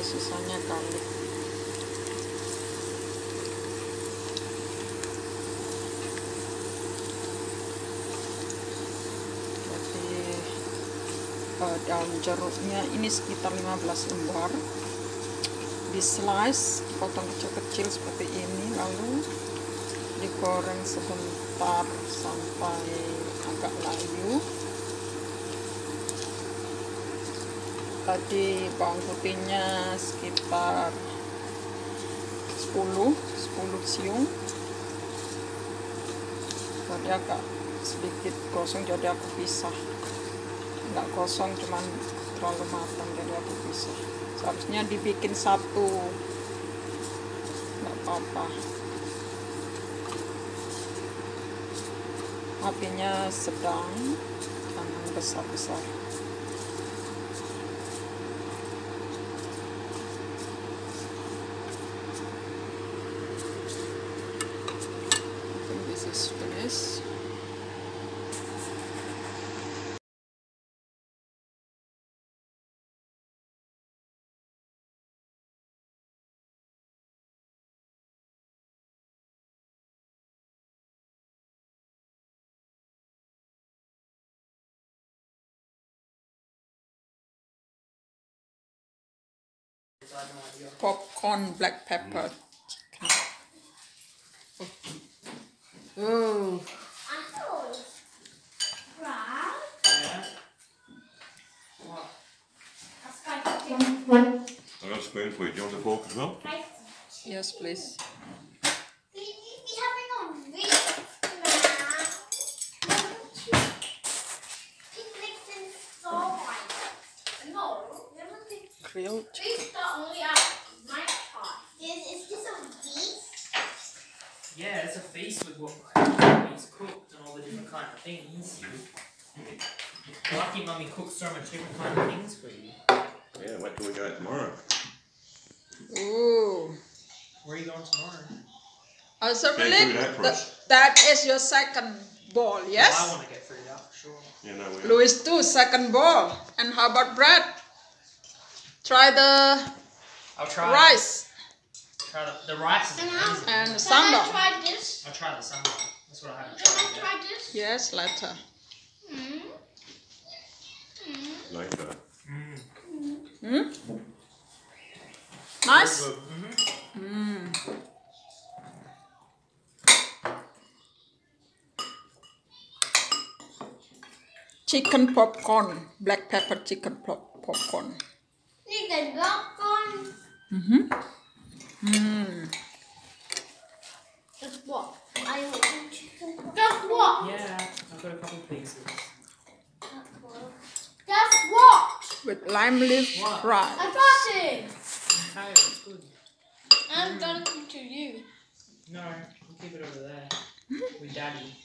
cizaña grande. Jadi daun jeruknya ini sekitar 15 lembar, di slice, potong kecil-kecil seperti ini, lalu digoreng sebentar sampai agak layu. Tadi bawang putihnya sekitar 10 siung, jadi agak sedikit gosong, jadi aku pisah. Enggak gosong, cuman terlalu matang, jadi aku pisah. Seharusnya dibikin satu, enggak apa-apa. Apinya sedang, jangan besar-besar. I think this is finished. Popcorn black pepper. Oh. I got a spoon for you. Do you want the fork as well? Yes, please. Grilled. Yeah, it's a feast with what Mummy's cooked and all the different kind of things. Lucky Mummy cooks so much different kind of things for you. Yeah, where do we go tomorrow? Ooh. Where are you going tomorrow? So really, that is your second ball, yes? Well, I want to get food out, sure. Yeah, no, we Louis too, second ball. And how about bread? Try the rice. The rice is amazing. And the sambal. Can I try this? I'll try the sambal. That's what I haven't tried. Can I try this? Yes, later. Mm. Mm. Like that. Mm. Mm. Mm. Nice? Mm-hmm. Mm. Chicken popcorn. Black pepper chicken popcorn. Chicken popcorn? Mm-hmm. Mm. Just what? I want chicken popcorn. Just what? Yeah, I've got a couple pieces. Just what? With lime leaf fries. I got it! Okay, it's good. I'm gonna come to you. No, we'll keep it over there. With Daddy.